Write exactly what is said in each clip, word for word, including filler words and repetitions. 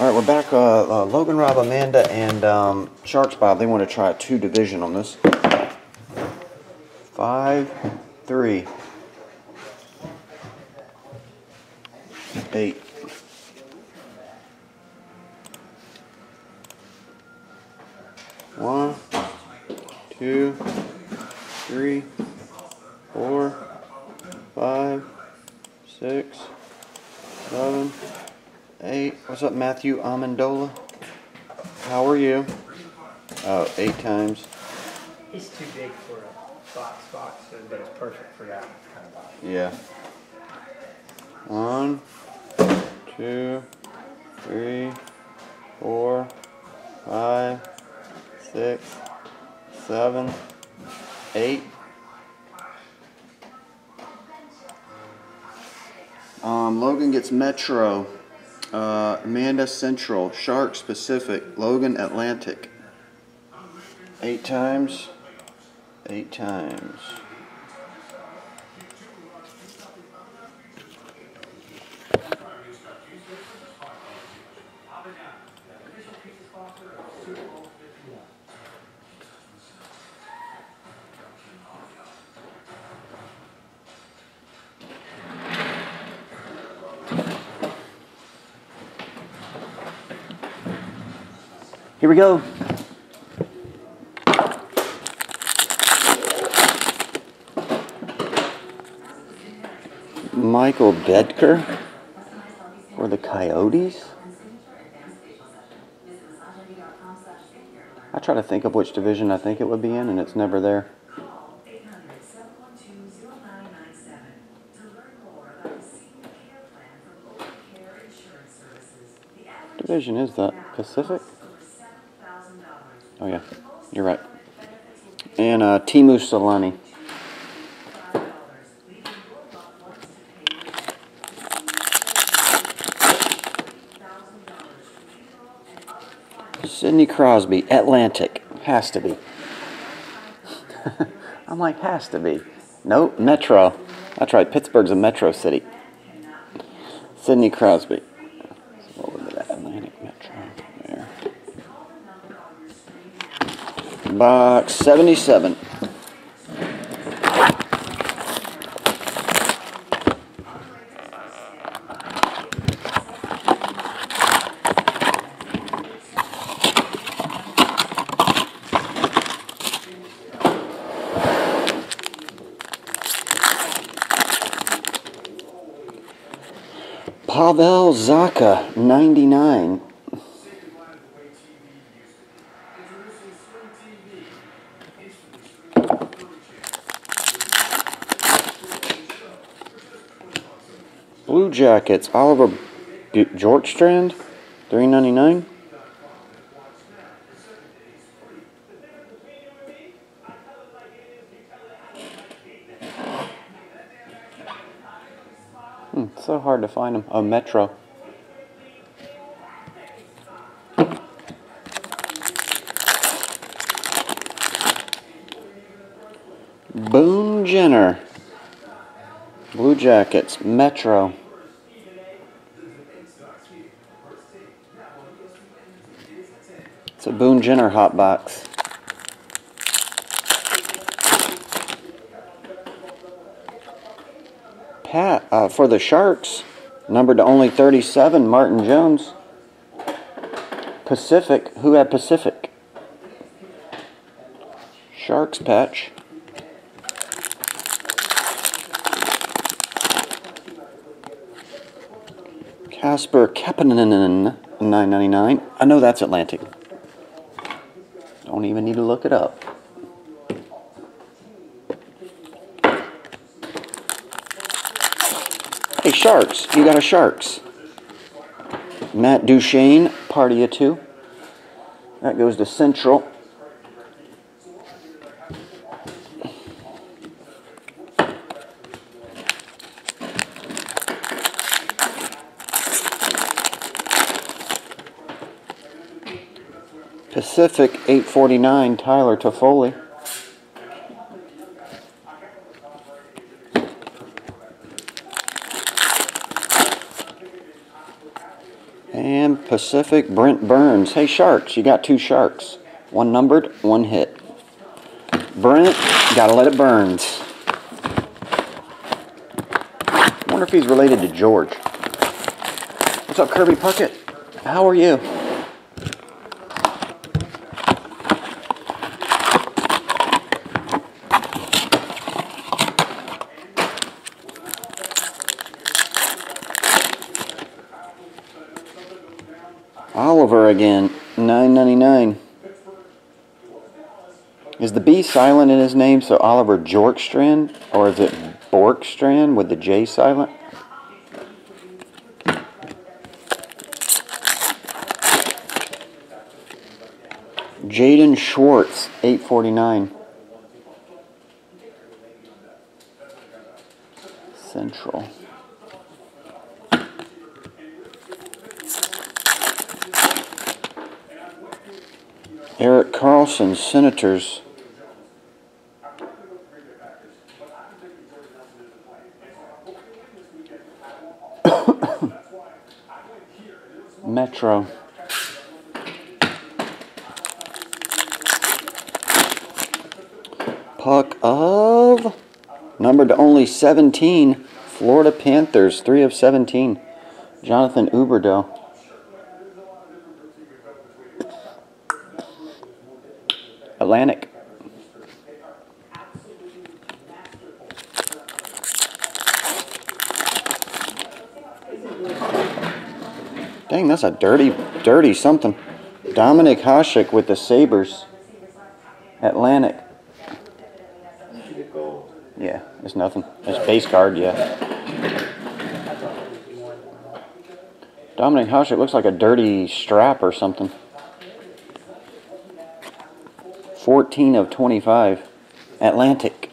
All right, we're back. Uh, uh, Logan, Rob, Amanda, and um, Sharks Bob, they want to try a two division on this. Five, three, eight. One, two, three, four, five, six, seven, eight. What's up, Matthew Amendola? How are you? Oh, eight times. He's too big for a box box, but it's perfect for that kind of box. Yeah. One, two, three, four, five, six, seven, eight. Um, Logan gets Metro, uh, Amanda Central, Sharks Pacific, Logan Atlantic. Eight times, eight times. Here we go. Michael Bedker for the Coyotes. I try to think of which division I think it would be in, and it's never there. What division is that? Pacific? Oh, yeah. You're right. And uh, Timu Salani. Sidney Crosby, Atlantic. Has to be. I'm like, has to be. Nope, Metro. That's right. Pittsburgh's a Metro city. Sidney Crosby. Box seventy-seven. Pavel Zaka, ninety-nine. Blue Jackets, Oliver Bjorkstrand, three ninety-nine. Hmm, so hard to find them. Oh, Metro. Boone Jenner. Blue Jackets, Metro. It's a Boone Jenner hot box. Pat, uh, for the Sharks, numbered to only thirty-seven, Martin Jones. Pacific, who had Pacific? Sharks patch. Kasper Kepanen, nine ninety-nine. I know that's Atlantic. Don't even need to look it up. Hey, Sharks. You got a Sharks. Matt Duchene, part of you two. That goes to Central. Pacific, eight forty-nine, Tyler Toffoli. And Anaheim Pacific, Brent Burns. Hey, Sharks, you got two Sharks. One numbered, one hit. Brent, gotta let it burn. Wonder if he's related to George. What's up, Kirby Puckett? How are you? Oliver again, nine ninety-nine. Is the B silent in his name, so Oliver Björkstrand, or is it Björkstrand with the J silent? Jaden Schwartz, eight forty-nine. Central. Eric Carlson, Senators. Metro. Puck of numbered to only seventeen, Florida Panthers, three of seventeen, Jonathan Huberdeau. Atlantic. Dang, that's a dirty, dirty something. Dominic Hasek with the Sabres. Atlantic. Yeah, it's nothing. It's base card, yeah. Dominic Hasek looks like a dirty strap or something. fourteen of twenty-five, Atlantic.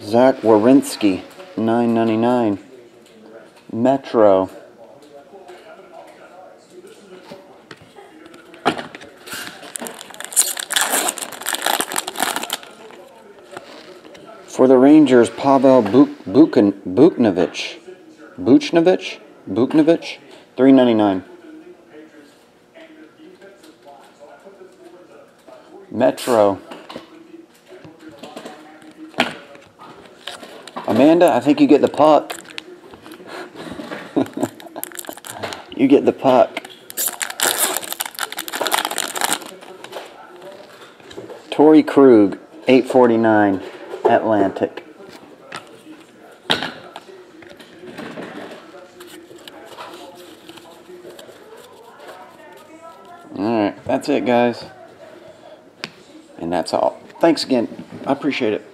Zach Warinski, nine ninety-nine, Metro. For the Rangers, Pavel Buchnevich. Buchnevich, Buchnevich, three ninety-nine. Metro. Amanda, I think you get the puck. You get the puck. Torrey Krug, eight forty-nine, Atlantic. Alright, that's it, guys. And that's all. Thanks again. I appreciate it.